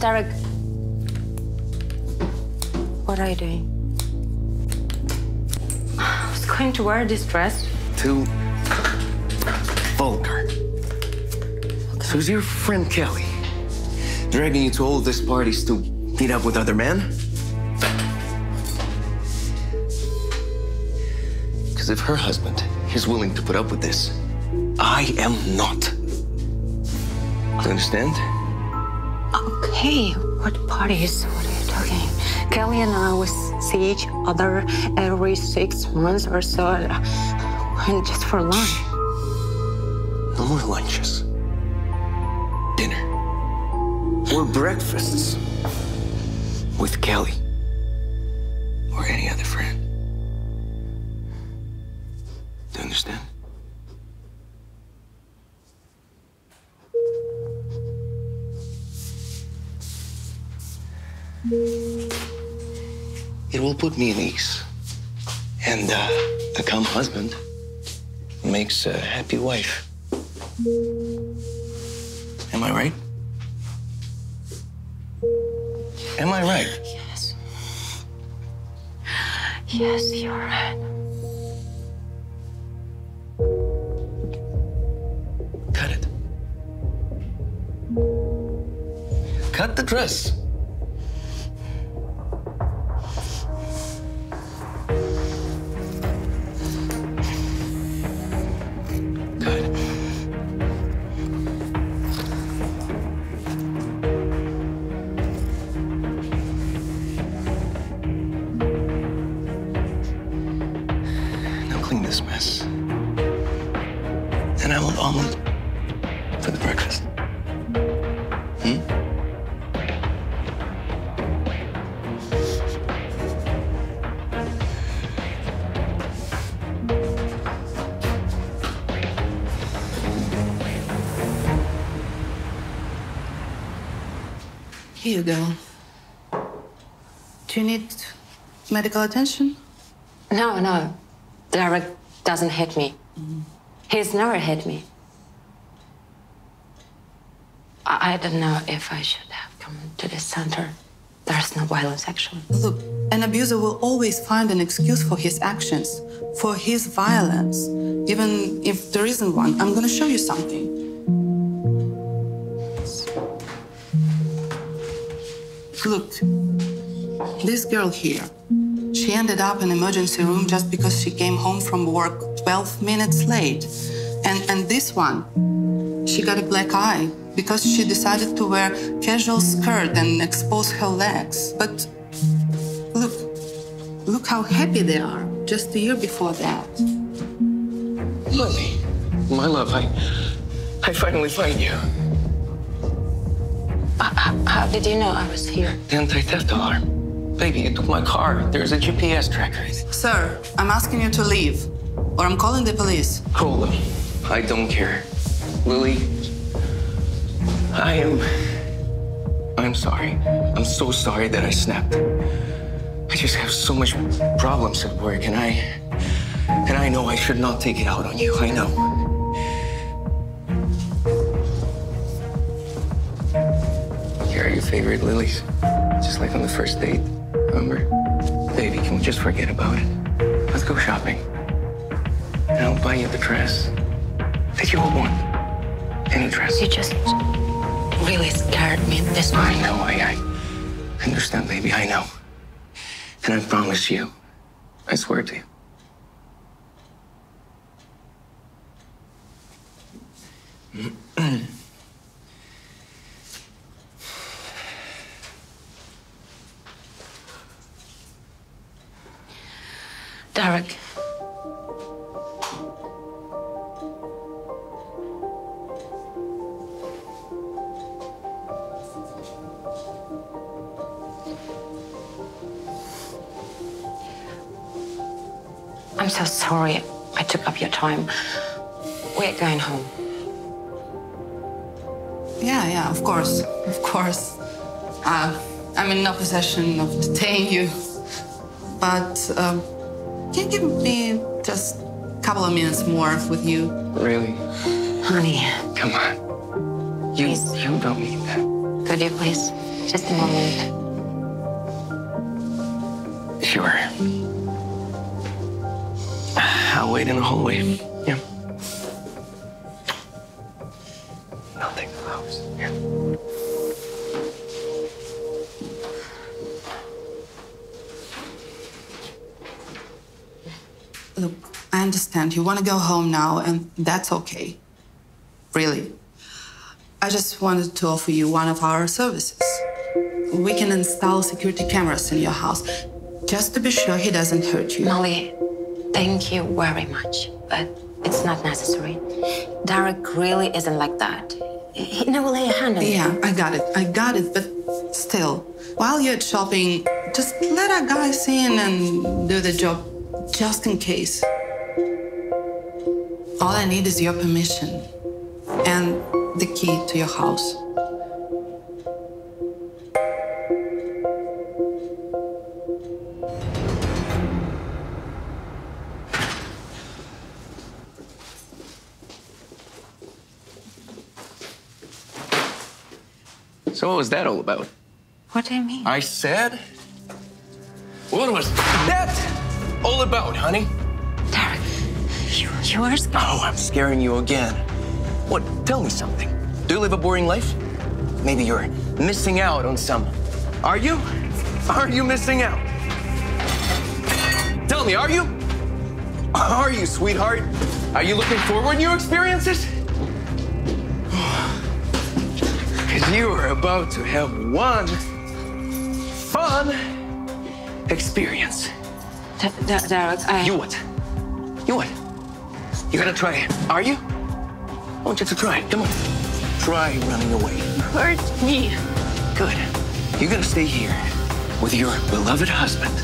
Derek, what are you doing? I was going to wear this dress. Too vulgar. Okay. So is your friend Kelly dragging you to all these parties to meet up with other men? Because if her husband is willing to put up with this, I am not. Do you understand? Okay, what parties? What are you talking? Kelly and I will see each other every 6 months or so, and just for lunch. No more lunches. Dinner. Or breakfasts. With Kelly. Or any other friend. Do you understand? It will put me at ease. And a calm husband makes a happy wife. Am I right? Am I right? Yes. Yes, you're right. Cut it. Cut the dress. Clean this mess, and I want omelet for the breakfast. Here you go. Do you need medical attention? No, no. Derek doesn't hit me. He's never hit me. I don't know if I should have come to this center. There's no violence, actually. Look, an abuser will always find an excuse for his actions, for his violence, even if there isn't one. I'm going to show you something. Look, this girl here. She ended up in emergency room just because she came home from work 12 minutes late. And this one, she got a black eye because she decided to wear casual skirt and expose her legs. But look how happy they are just a year before that. Lily, my love, I finally find you. How did you know I was here? The anti-theft alarm. Baby, you took my car. There's a GPS tracker. Sir, I'm asking you to leave, or I'm calling the police. Call them. I don't care. Lily, I'm sorry. I'm so sorry that I snapped. I just have so much problems at work, and I know I should not take it out on you. I know. Here are your favorite lilies, just like on the first date. Remember? Baby, can we just forget about it? Let's go shopping. And I'll buy you the dress that you all want. Any dress. You just really scared me this morning. I know. I understand, baby. I know. And I promise you. I swear to you. Derek, I'm so sorry I took up your time. We're going home. Yeah, of course, of course. I'm in no possession of detaining you, but can you give me just a couple of minutes more with you? Really? Honey. Come on. You don't mean that. go to your place. Just a moment. Sure. I'll wait in the hallway. Yeah. Nothing close. Yeah. Look, I understand. You want to go home now, and that's okay. Really. I just wanted to offer you one of our services. We can install security cameras in your house, just to be sure he doesn't hurt you. Molly, thank you very much, but it's not necessary. Derek really isn't like that. He never lay a hand on you. Yeah, I got it, but still, while you're shopping, just let our guys in and do the job, just in case. All I need is your permission and the key to your house. So what was that all about? What do you mean? I said, what was that all about, honey? Derek, you are scared. Oh, I'm scaring you again. What? Tell me something. Do you live a boring life? Maybe you're missing out on some. Are you? Are you missing out? Tell me, are you? Are you, sweetheart? Are you looking forward to your experiences? You are about to have one fun experience. Derek, I... You what? You what? You're gonna try it, are you? I want you to try it, come on. Try running away. Hurt me. Good. You're gonna stay here with your beloved husband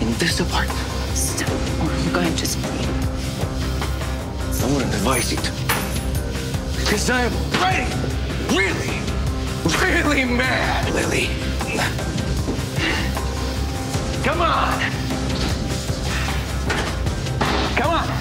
in this apartment. Stop, or I'm going to scream. I wouldn't advise you to. Because I am ready, really mad, Lily. Come on. Come on.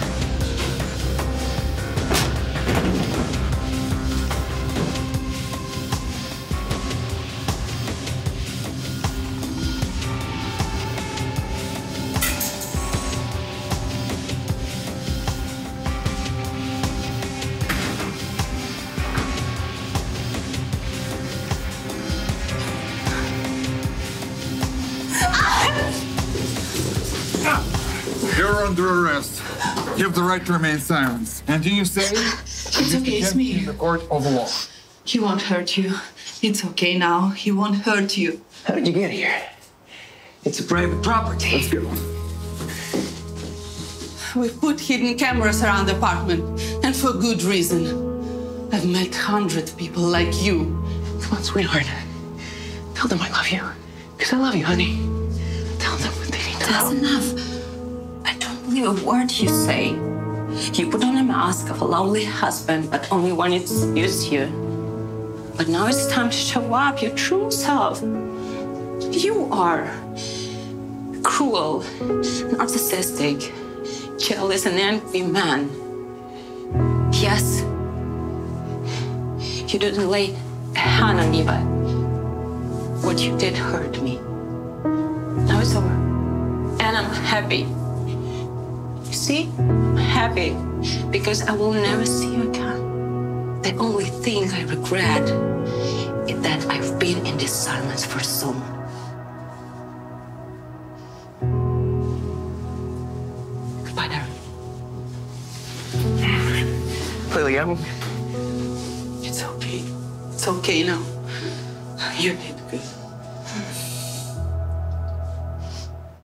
You're under arrest. You have the right to remain silent. And do you say? It's okay, it's me. In the court of the law. He won't hurt you. It's okay now. He won't hurt you. How did you get here? It's a private property. Let's go. We've put hidden cameras around the apartment, and for good reason. I've met 100 people like you. Come on, sweetheart. Tell them I love you. Because I love you, honey. Tell them what they need to know. That's enough. A word you say. You put on a mask of a lovely husband, but only wanted to abuse you. But now it's time to show up your true self. You are cruel, narcissistic, jealous, and angry man. Yes, you didn't lay a hand on me, but what you did hurt me. Now it's over, and I'm happy. See, I'm happy because I will never see you again. The only thing I regret is that I've been in this silence for so long. Goodbye, Darren. Lily, I'm... It's okay. It's okay now. You did good.